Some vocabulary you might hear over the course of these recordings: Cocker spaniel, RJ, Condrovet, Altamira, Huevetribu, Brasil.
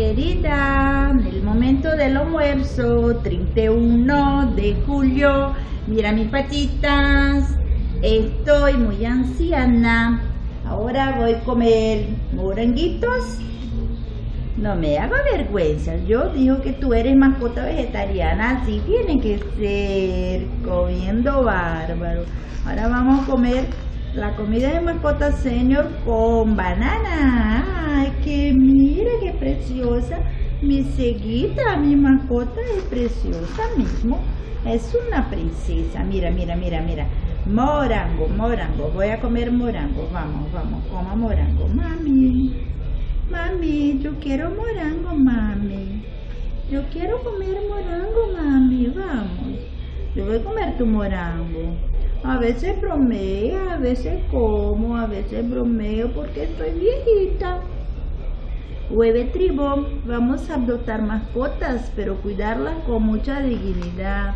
querida, el momento del almuerzo, 31 de julio, mira mis patitas, estoy muy anciana, ahora voy a comer moranguitos, no me haga vergüenza, yo digo que tú eres mascota vegetariana, así tiene que ser, comiendo bárbaro. Ahora vamos a comer la comida de mascota senior con banana. Ay, que mira qué preciosa mi ceguita, mi mascota es preciosa mismo, es una princesa, mira, mira, mira, mira, morango, morango, voy a comer morango, vamos, vamos, coma morango, mami, mami, yo quiero morango, mami, yo quiero comer morango, mami, vamos, yo voy a comer tu morango. A veces bromeo, a veces como, a veces bromeo porque estoy viejita. Huevetribu, vamos a adoptar mascotas, pero cuidarlas con mucha dignidad,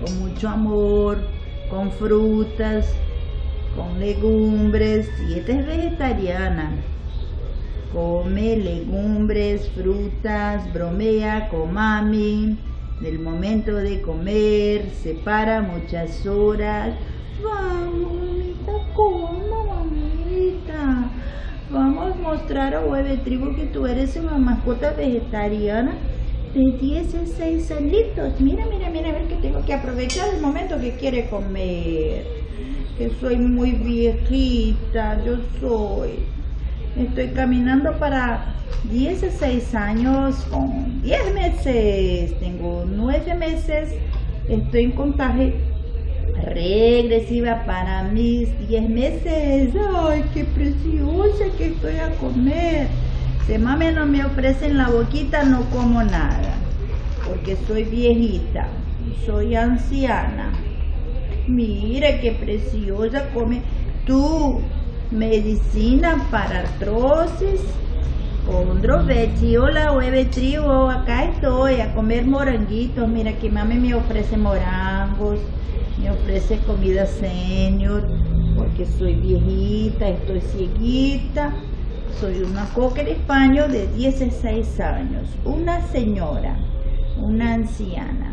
con mucho amor, con frutas, con legumbres. Y esta es vegetariana. Come legumbres, frutas, bromea con mami. En el momento de comer, se para muchas horas. Vamos, mamita, coma, mamita. Vamos a mostrar a Huevetribu que tú eres una mascota vegetariana de 10 a 6 añitos. Mira, mira, mira, a ver que tengo que aprovechar el momento que quiere comer. Que soy muy viejita, yo soy. Estoy caminando para 16 años con 10 meses. Tengo 9 meses, estoy en contaje regresiva para mis 10 meses. Ay, qué preciosa que estoy a comer. Si mami no me ofrecen la boquita, no como nada, porque soy viejita, soy anciana. Mira qué preciosa come tú. Medicina para artrosis, Condrovet. Hola Huevetribu, acá estoy a comer moranguitos. Mira que mami me ofrece morangos, me ofrece comida senior, porque soy viejita, estoy cieguita, soy una cocker español de 16 años, una señora, una anciana.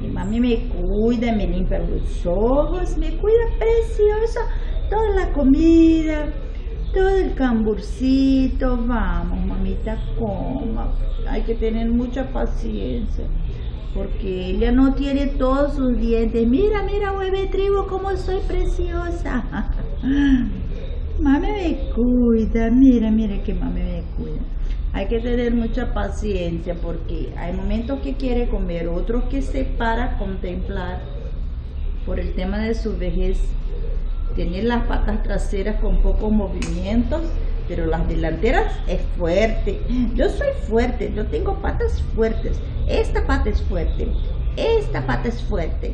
Mi mami me cuida, me limpia los ojos, me cuida preciosa. Toda la comida, todo el camburcito, vamos mamita, coma, hay que tener mucha paciencia, porque ella no tiene todos sus dientes. Mira, mira Huevetribu, como soy preciosa. Mami me cuida, mira, mira que mami me cuida. Hay que tener mucha paciencia, porque hay momentos que quiere comer, otros que se para a contemplar por el tema de su vejez. Tener las patas traseras con pocos movimientos, pero las delanteras es fuerte. Yo soy fuerte, yo tengo patas fuertes. Esta pata es fuerte, esta pata es fuerte.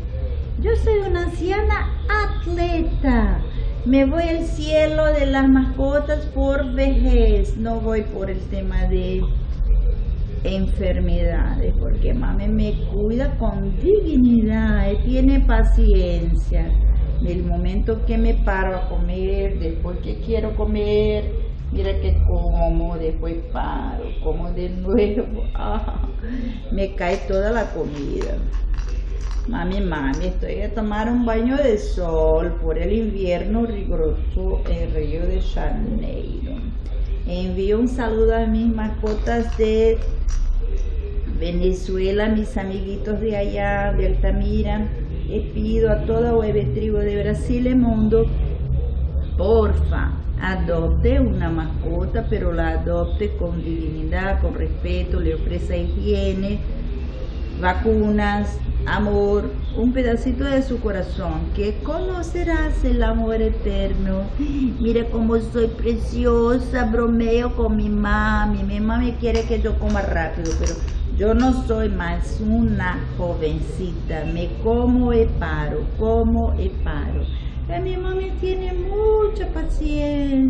Yo soy una anciana atleta. Me voy al cielo de las mascotas por vejez. No voy por el tema de enfermedades, porque mami me cuida con dignidad y tiene paciencia. Del momento que me paro a comer, después que quiero comer, mira que como, después paro, como de nuevo, ah, me cae toda la comida. Mami, mami, estoy a tomar un baño de sol por el invierno riguroso en Río de Janeiro. Envío un saludo a mis mascotas de Venezuela, mis amiguitos de allá, de Altamira. Les pido a toda Huevetribu de Brasil y mundo, porfa, adopte una mascota, pero la adopte con dignidad, con respeto, le ofrezca higiene, vacunas, amor, un pedacito de su corazón, que conocerás el amor eterno. Mira cómo soy preciosa, bromeo con mi mami quiere que yo coma rápido, pero yo no soy más una jovencita, me como y paro, como y paro. Mi mami tiene mucha paciencia.